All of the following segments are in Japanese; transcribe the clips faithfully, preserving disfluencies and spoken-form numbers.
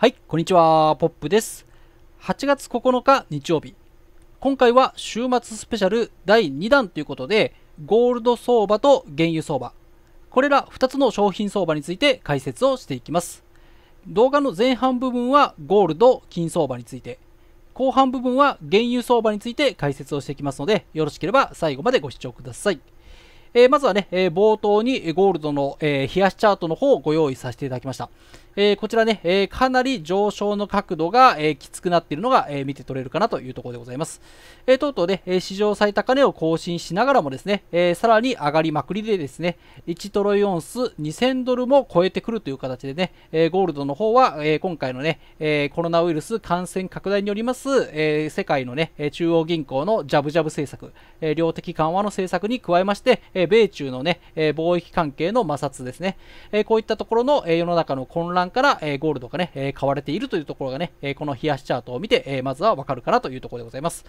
はい、こんにちは、ポップです。はちがつここのか日曜日。今回は週末スペシャルだいにだんということで、ゴールド相場と原油相場。これらふたつの商品相場について解説をしていきます。動画の前半部分はゴールド、金相場について。後半部分は原油相場について解説をしていきますので、よろしければ最後までご視聴ください。えー、まずはね、えー、冒頭にゴールドの、えー、冷やしチャートの方をご用意させていただきました。えー、こちらね、えー、かなり上昇の角度が、えー、きつくなっているのが、えー、見て取れるかなというところでございます。えー、とうとうね、史上最高値を更新しながらもですね、えー、さらに上がりまくりでですね、いちトロイオンスにせんドルも超えてくるという形でね、えー、ゴールドの方は、えー、今回のね、えー、コロナウイルス感染拡大によります、えー、世界のね、中央銀行のジャブジャブ政策、えー、量的緩和の政策に加えまして、米中の、ね、貿易関係の摩擦ですね、こういったところの世の中の混乱からゴールドが、ね、買われているというところが、ね、この冷やしチャートを見てまずは分かるかなというところでございます。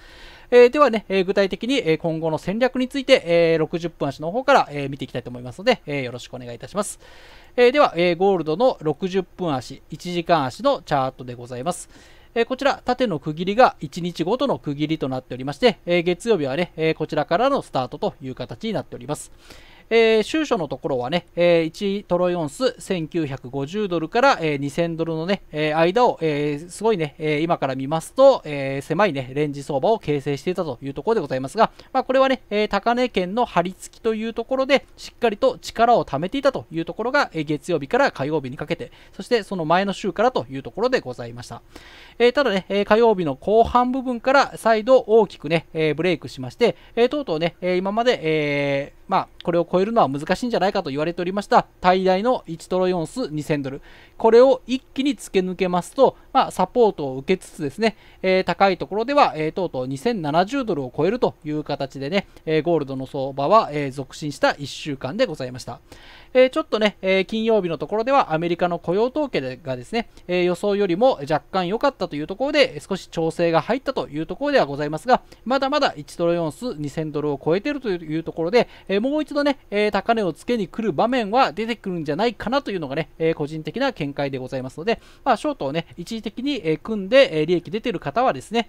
では、ね、具体的に今後の戦略についてろくじゅっぷんあしの方から見ていきたいと思いますので、よろしくお願いいたします。では、ゴールドのろくじゅっぷんあし、いちじかんあしのチャートでございます。こちら、縦の区切りがいちにちごとの区切りとなっておりまして、月曜日はね、こちらからのスタートという形になっております。えー、収書のところはね、えー、いちトロイオンスせんきゅうひゃくごじゅうドルから、えー、にせんドルのね、えー、間を、えー、すごいね、えー、今から見ますと、えー、狭いね、レンジ相場を形成していたというところでございますが、まあ、これはね、えー、高値圏の張り付きというところで、しっかりと力を貯めていたというところが、えー、月曜日から火曜日にかけて、そしてその前の週からというところでございました。えー、ただね、えー、火曜日の後半部分から再度大きくね、えー、ブレイクしまして、えー、とうとうね、えー、今まで、えーまあ、これを超えるのは難しいんじゃないかと言われておりました、最大のいちトロイオンスにせんドル。これを一気に突き抜けますと、まあ、サポートを受けつつですね、えー、高いところでは、えー、とうとうにせんななじゅうドルを超えるという形でね、えー、ゴールドの相場は、えー、続伸したいっしゅうかんでございました。えー、ちょっとね、えー、金曜日のところではアメリカの雇用統計がですね、えー、予想よりも若干良かったというところで、少し調整が入ったというところではございますが、まだまだいちトロイオンスにせんドルを超えているというところで、えーもう一度ね、高値をつけに来る場面は出てくるんじゃないかなというのがね、個人的な見解でございますので、まあ、ショートをね、一時的に組んで利益出ている方はですね、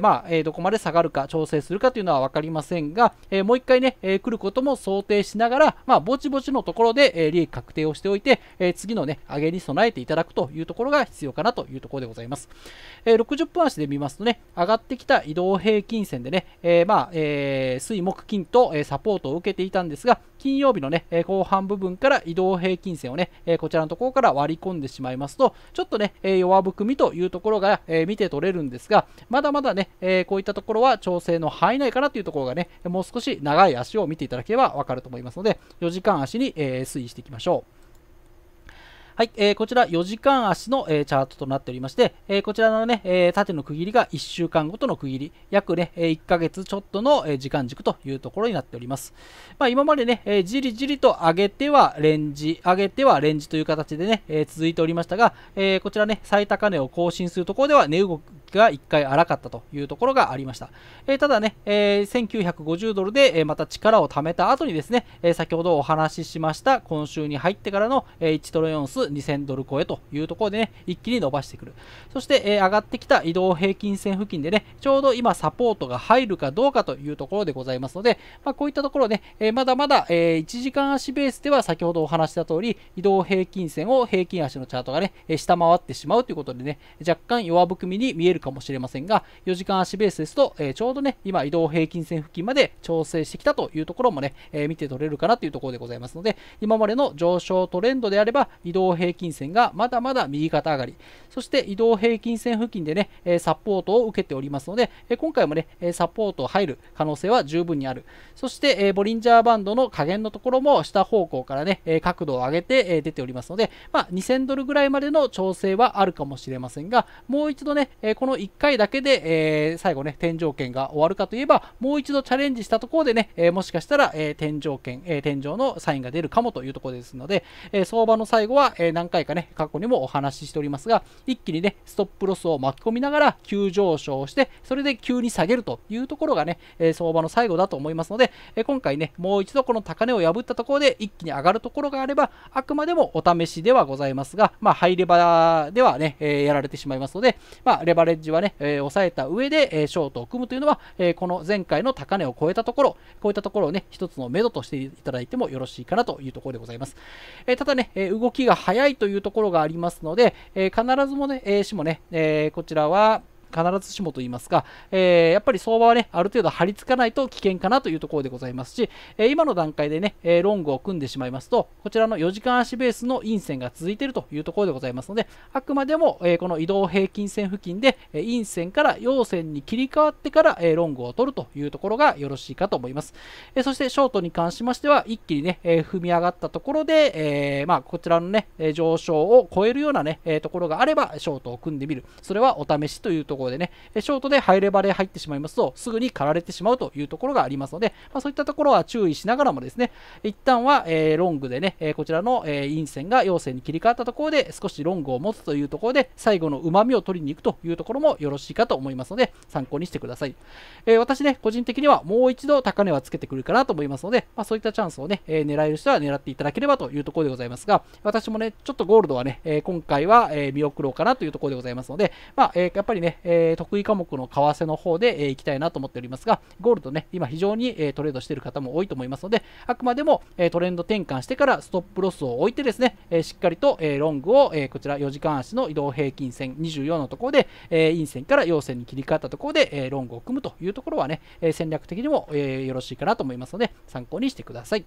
まあ、どこまで下がるか、調整するかというのは分かりませんが、もう一回ね、来ることも想定しながら、まあ、ぼちぼちのところで利益確定をしておいて、次のね、上げに備えていただくというところが必要かなというところでございます。ろくじゅっぷんあしで見ますとね、上がってきた移動平均線でね、まあ、水木金とサポートを受けていたんですが、金曜日のね、後半部分から移動平均線をね、こちらのところから割り込んでしまいますと、ちょっとね、弱含みというところが見て取れるんですが、まだまだね、こういったところは調整の範囲内かなというところがね、もう少し長い足を見ていただければ分かると思いますので、よじかんあしに推移していきましょう。はい、えー、こちらよじかんあしの、えー、チャートとなっておりまして、えー、こちらのね、えー、縦の区切りがいっしゅうかんごとの区切り、約ね、いっかげつちょっとの、えー、時間軸というところになっております。まあ、今までね、えー、じりじりと上げてはレンジ、上げてはレンジという形でね、えー、続いておりましたが、えー、こちらね、最高値を更新するところでは値動きがいっかい荒かったというところがありました。えー、ただね、えー、せんきゅうひゃくごじゅうドルで、えー、また力を貯めた後にですね、えー、先ほどお話ししました、今週に入ってからの、えー、いちトロイオンスにせんドル超えというところでね、一気に伸ばしてくる。そして、えー、上がってきた移動平均線付近でね、ちょうど今サポートが入るかどうかというところでございますので、まあ、こういったところね、えー、まだまだ、えー、いちじかんあしベースでは先ほどお話した通り、移動平均線を平均足のチャートがね、えー、下回ってしまうということでね、若干弱含みに見えるかもしれませんが、よじかんあしベースですと、えー、ちょうどね、今移動平均線付近まで調整してきたというところもね、えー、見て取れるかなというところでございますので、今までの上昇トレンドであれば、移動平均線がまだまだ右肩上がり、そして移動平均線付近でね、サポートを受けておりますので、今回もね、サポート入る可能性は十分にある。そして、ボリンジャーバンドの下限のところも下方向からね、角度を上げて出ておりますので、まあ、にせんドルぐらいまでの調整はあるかもしれませんが、もう一度ね、こののいっかいだけで、えー、最後ね、天井圏が終わるかといえば、もう一度チャレンジしたところでね、えー、もしかしたら、えー、天井圏、えー、天井のサインが出るかもというところですので、えー、相場の最後は、えー、何回かね、過去にもお話ししておりますが、一気にね、ストップロスを巻き込みながら急上昇して、それで急に下げるというところがね、えー、相場の最後だと思いますので、えー、今回ね、もう一度この高値を破ったところで一気に上がるところがあれば、あくまでもお試しではございますが、まあ、入れ場ではね、えー、やられてしまいますので、まあ、レバレッジはね、えー、抑えた上で、えー、ショートを組むというのは、えー、この前回の高値を超えたところ、こういったところをね、一つの目処としていただいてもよろしいかなというところでございます。えー、ただね、えー、動きが早いというところがありますので、えー、必ずもね、えー、しもね、えー、こちらは、必ずしもと言いますか、えー、やっぱり相場はね、ある程度張り付かないと危険かなというところでございますし、えー、今の段階でね、えー、ロングを組んでしまいますと、こちらのよじかん足ベースの陰線が続いているというところでございますので、あくまでも、えー、この移動平均線付近で、えー、陰線から陽線に切り替わってから、えー、ロングを取るというところがよろしいかと思います。えー、そして、ショートに関しましては、一気にね、えー、踏み上がったところで、えー、まあ、こちらのね、上昇を超えるようなね、えー、ところがあれば、ショートを組んでみる。それはお試しというところここでね、ショートでハイレバで入ってしまいますと、すぐに刈られてしまうというところがありますので、まあ、そういったところは注意しながらもですね、一旦は、えー、ロングでね、えー、こちらの、えー、陰線が陽線に切り替わったところで、少しロングを持つというところで、最後のうまみを取りに行くというところもよろしいかと思いますので、参考にしてください。えー、私ね、個人的にはもう一度高値はつけてくるかなと思いますので、まあ、そういったチャンスをね、えー、狙える人は狙っていただければというところでございますが、私もね、ちょっとゴールドはね、えー、今回は、えー、見送ろうかなというところでございますので、まあ、えー、やっぱりね、えー、得意科目の為替の方で、えー、いきたいなと思っておりますが、ゴールドね、今非常に、えー、トレードしている方も多いと思いますので、あくまでも、えー、トレンド転換してからストップロスを置いてですね、えー、しっかりと、えー、ロングを、えー、こちらよじかん足の移動平均線にじゅうよんのところで、えー、陰線から陽線に切り替わったところで、えー、ロングを組むというところはね、えー、戦略的にも、えー、よろしいかなと思いますので、参考にしてください。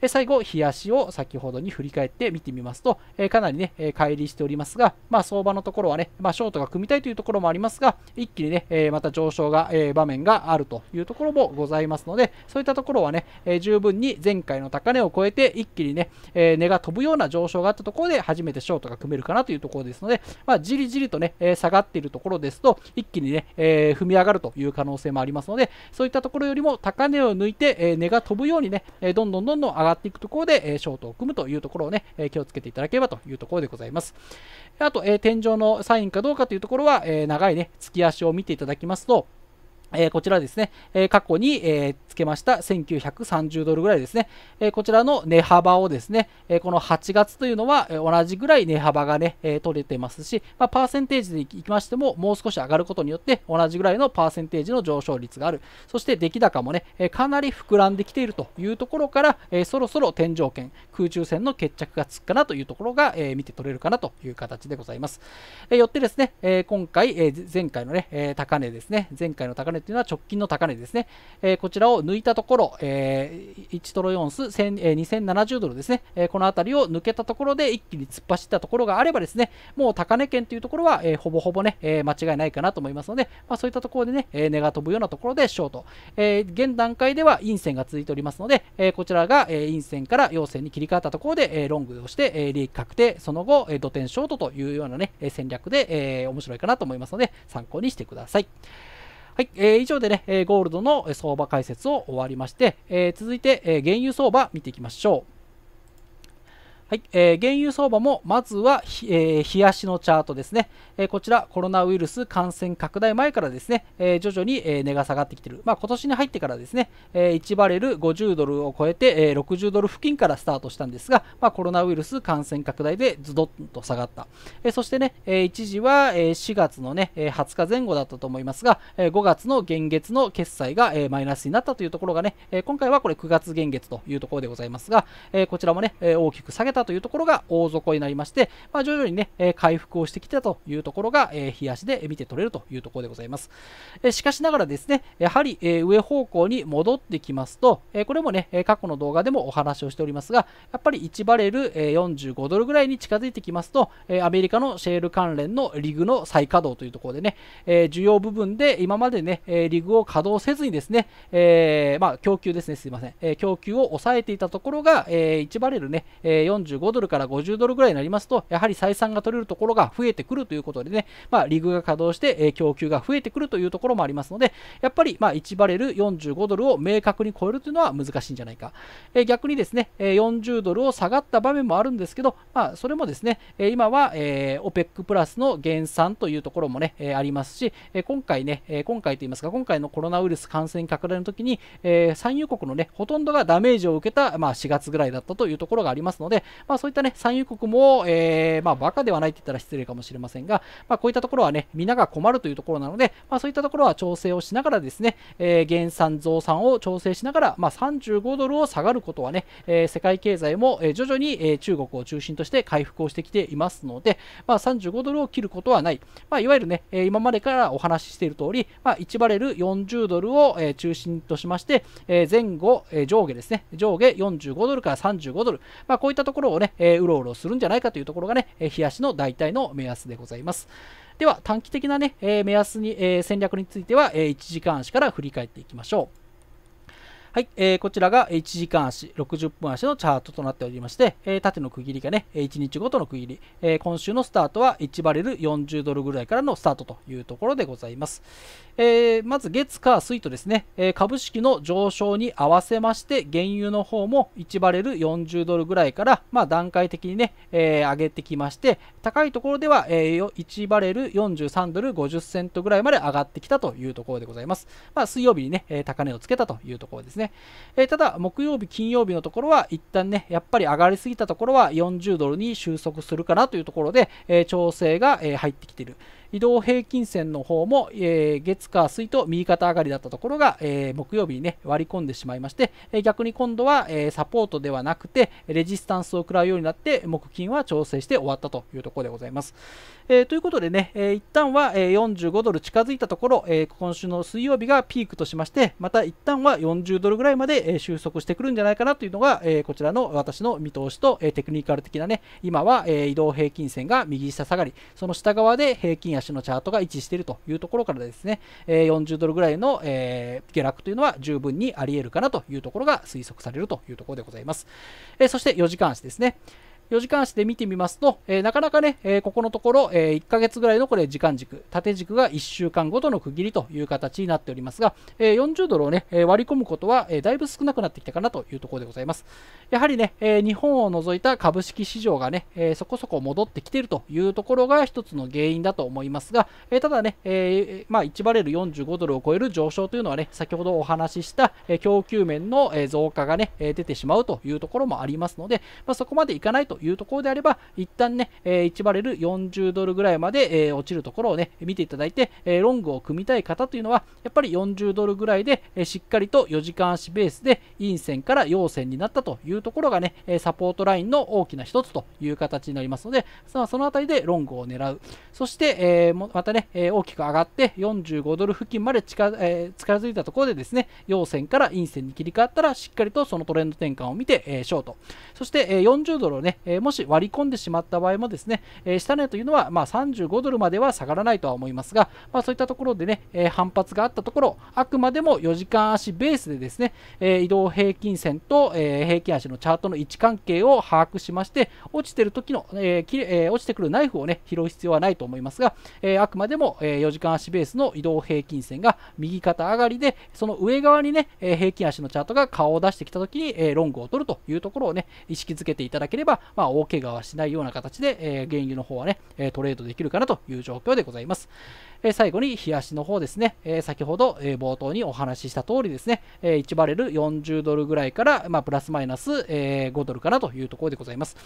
えー、最後、日足を先ほどに振り返って見てみますと、えー、かなりね、えー、乖離しておりますが、まあ、相場のところはね、まあ、ショートが組みたいというところもありますですが、一気にね、えー、また上昇が、えー、場面があるというところもございますので、そういったところはね、えー、十分に前回の高値を超えて一気にね、えー、値が飛ぶような上昇があったところで初めてショートが組めるかなというところですので、まあ、じりじりとね、えー、下がっているところですと、一気にね、えー、踏み上がるという可能性もありますので、そういったところよりも高値を抜いて、えー、値が飛ぶようにね、えー、どんどんどんどん上がっていくところで、えー、ショートを組むというところをね、えー、気をつけていただければというところでございます。あと、えー、天井のサインかどうかというところは、えー、長いね、月足を見ていただきますと、えー、こちらですね、えー、過去に、えー、つけましたせんきゅうひゃくさんじゅうドルぐらいですね、えー、こちらの値幅をですね、えー、このはちがつというのは、えー、同じぐらい値幅がね、えー、取れてますし、まあ、パーセンテージでいきましても、もう少し上がることによって、同じぐらいのパーセンテージの上昇率がある、そして出来高もね、えー、かなり膨らんできているというところから、えー、そろそろ天井圏、空中戦の決着がつくかなというところが、えー、見て取れるかなという形でございます。えー、よってですね、えー、今回、えー、前回のね、えー、高値ですね、前回の高値というのは直近の高値ですね、えー、こちらを抜いたところ、えー、いちトロよんス、えー、にせんななじゅうドルですね、えー、この辺りを抜けたところで一気に突っ走ったところがあればですね、もう高値圏というところは、えー、ほぼほぼね、えー、間違いないかなと思いますので、まあ、そういったところでね、えー、値が飛ぶようなところでショート、えー、現段階では陰線が続いておりますので、えー、こちらが、えー、陰線から陽線に切り替わったところで、えー、ロングをして、えー、利益確定、その後、えー、土点ショートというようなね、戦略で、えー、面白いかなと思いますので、参考にしてください。はい、えー、以上でね、えー、ゴールドの相場解説を終わりまして、えー、続いて、えー、原油相場見ていきましょう。はい、えー、原油相場もまずは、えー、日足のチャートですね、えー、こちらコロナウイルス感染拡大前からですね、えー、徐々に、えー、値が下がってきている、まあ、今年に入ってからですね、えー、いちバレルごじゅうドルを超えて、えー、ろくじゅうドル付近からスタートしたんですが、まあ、コロナウイルス感染拡大でズドッと下がった、えー、そしてね、えー、一時は、えー、しがつの、ね、はつかぜん後だったと思いますが、えー、ごがつの元月の決済が、えー、マイナスになったというところがね、えー、今回はこれくがつ元月というところでございますが、えー、こちらもね、えー、大きく下げたというところが大底になりまして、まあ、徐々にね、えー、回復をしてきたというところが、えー、日足で見て取れるというところでございます。えー、しかしながらですね、やはり、えー、上方向に戻ってきますと、えー、これもね、過去の動画でもお話をしておりますが、やっぱりいちバレル、えー、よんじゅうごドルぐらいに近づいてきますと、えー、アメリカのシェール関連のリグの再稼働というところでね、えー、需要部分で今までね、リグを稼働せずにですね、えー、まあ供給ですね、すいません、えー、供給を抑えていたところが、えー、いちバレルね、えー、よんじゅうごよんじゅうごドルからごじゅうドルぐらいになりますと、やはり採算が取れるところが増えてくるということでね、まあ、リグが稼働して、えー、供給が増えてくるというところもありますので、やっぱりまあいちバレルよんじゅうごドルを明確に超えるというのは難しいんじゃないか。えー、逆にですね、よんじゅうドルを下がった場面もあるんですけど、まあ、それもですね、今は、えー、オペック プラスの減産というところもね、えー、ありますし、えー、今回ね、えー、今回といいますか、今回のコロナウイルス感染拡大の時に、えー、産油国のね、ほとんどがダメージを受けた、まあ、しがつぐらいだったというところがありますので、まあ、そういったね、産油国も、えー、まあ、バカではないと言ったら失礼かもしれませんが、まあ、こういったところはね、皆が困るというところなので、まあ、そういったところは調整をしながらですね、えー、減産増産を調整しながら、まあ、さんじゅうごドルを下がることはね、えー、世界経済も徐々に中国を中心として回復をしてきていますので、まあ、さんじゅうごドルを切ることはない。まあ、いわゆるね、今までからお話ししている通り、まあ、いちバレルよんじゅうドルを中心としまして、前後、上下ですね、上下よんじゅうごドルからさんじゅうごドル、まあ、こういったところをね、うろうろするんじゃないかというところがね、冷やしの大体の目安でございます。では、短期的なね、目安に、戦略については、いちじかん足から振り返っていきましょう。はい、えー、こちらがいちじかん足、ろくじゅっぷん足のチャートとなっておりまして、えー、縦の区切りがね、いちにちごとの区切り、えー、今週のスタートはいちバレルよんじゅうドルぐらいからのスタートというところでございます。えー、まず月、火、水とですね、えー、株式の上昇に合わせまして、原油の方もいちバレルよんじゅうドルぐらいから、まあ、段階的にね、えー、上げてきまして、高いところでは、えー、いちバレルよんじゅうさんドルごじゅっセントぐらいまで上がってきたというところでございます。まあ、水曜日にね、高値をつけたというところですね。えー、ただ、木曜日、金曜日のところは一旦ね、やっぱり上がりすぎたところはよんじゅうドルに収束するかなというところで、えー、調整が、えー、入ってきている。移動平均線の方も、えー、月火水と右肩上がりだったところが、えー、木曜日に、ね、割り込んでしまいまして、えー、逆に今度は、えー、サポートではなくてレジスタンスを食らうようになって木金は調整して終わったというところでございます。えー、ということでね、えー、一旦はよんじゅうごドル近づいたところ、えー、今週の水曜日がピークとしましてまた一旦はよんじゅうドルぐらいまで収束してくるんじゃないかなというのが、えー、こちらの私の見通しと、えー、テクニカル的なね今は、えー、移動平均線が右下下がりその下側で平均や足のチャートが一致しているというところからですね、よんじゅうドルぐらいの下落というのは十分にあり得るかなというところが推測されるというところでございます。そしてよじかん足ですね。よじかん足で見てみますと、えー、なかなかね、えー、ここのところ、えー、いっかげつぐらいのこれ時間軸、縦軸がいっしゅうかんごとの区切りという形になっておりますが、えー、よんじゅうドルをね、えー、割り込むことは、えー、だいぶ少なくなってきたかなというところでございます。やはりね、えー、日本を除いた株式市場がね、えー、そこそこ戻ってきているというところが一つの原因だと思いますが、えー、ただね、えーまあ、いちバレルよんじゅうごドルを超える上昇というのはね、先ほどお話しした、えー、供給面の増加がね、出てしまうというところもありますので、まあ、そこまでいかないというところであれば一旦ねいちバレルよんじゅうドルぐらいまで落ちるところをね見ていただいてロングを組みたい方というのはやっぱりよんじゅうドルぐらいでしっかりとよじかん足ベースで陰線から陽線になったというところがねサポートラインの大きな一つという形になりますのでそのあたりでロングを狙うそしてまたね大きく上がってよんじゅうごドル付近まで近づいたところでですね陽線から陰線に切り替わったらしっかりとそのトレンド転換を見てショートそしてよんじゅうドルをねもし割り込んでしまった場合もですね、下値というのはまあさんじゅうごドルまでは下がらないとは思いますが、まあ、そういったところでね、反発があったところ、あくまでもよじかん足ベースでですね、移動平均線と平均足のチャートの位置関係を把握しまして、落ちてる時の、落ちてくるナイフをね、拾う必要はないと思いますが、あくまでもよじかん足ベースの移動平均線が右肩上がりで、その上側にね、平均足のチャートが顔を出してきた時にロングを取るというところをね、意識づけていただければ、まあ、大怪我はしないような形で、えー、原油の方はね、トレードできるかなという状況でございます。えー、最後に、冷やしの方ですね、えー、先ほど、えー、冒頭にお話しした通りですね、えー、いちバレルよんじゅうドルぐらいから、まあ、プラスマイナス、えー、ごドルかなというところでございます。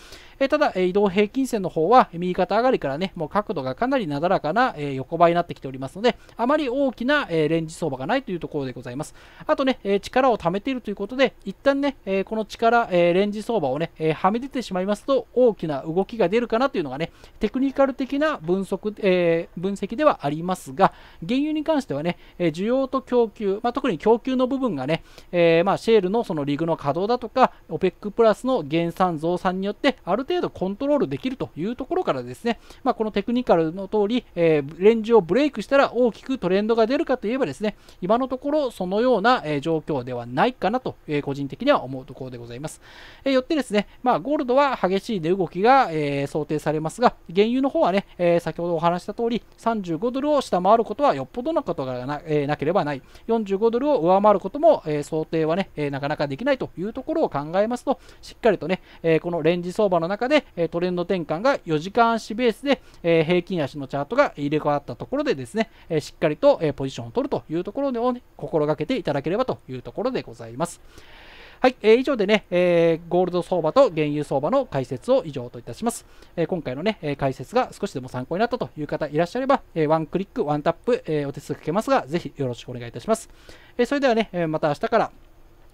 えー、ただ、えー、移動平均線の方は、右肩上がりからね、もう角度がかなりなだらかな、えー、横ばいになってきておりますので、あまり大きな、えー、レンジ相場がないというところでございます。あとね、えー、力を貯めているということで、一旦ね、えー、この力、えー、レンジ相場をね、えー、はみ出てしまいます。と大きな動きが出るかなというのがねテクニカル的な分析、えー、分析ではありますが原油に関してはね需要と供給、まあ、特に供給の部分がね、えー、まあシェールのそのリグの稼働だとか オペック プラスの減産増産によってある程度コントロールできるというところからですね、まあ、このテクニカルの通り、えー、レンジをブレイクしたら大きくトレンドが出るかといえばですね今のところそのような状況ではないかなと個人的には思うところでございます。よってですね、まあ、ゴールドは激しい値動きが、えー、想定されますが、原油の方はね、えー、先ほどお話した通り、さんじゅうごドルを下回ることはよっぽどのことが な,、えー、なければない、よんじゅうごドルを上回ることも、えー、想定はね、えー、なかなかできないというところを考えますと、しっかりとね、えー、このレンジ相場の中で、えー、トレンド転換がよじかんあしベースで、えー、平均足のチャートが入れ替わったところでですね、えー、しっかりと、えー、ポジションを取るというところを、ね、心がけていただければというところでございます。はい、えー、以上でね、えー、ゴールド相場と原油相場の解説を以上といたします。えー、今回のね、えー、解説が少しでも参考になったという方いらっしゃれば、えー、ワンクリック、ワンタップ、えー、お手数かけますが、ぜひよろしくお願いいたします。えー、それではね、えー、また明日から、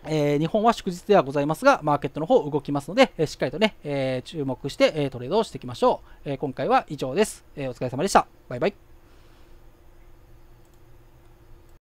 えー、日本は祝日ではございますが、マーケットの方動きますので、えー、しっかりとね、えー、注目して、えー、トレードをしていきましょう。えー、今回は以上です。えー、お疲れ様でした。バイバイ。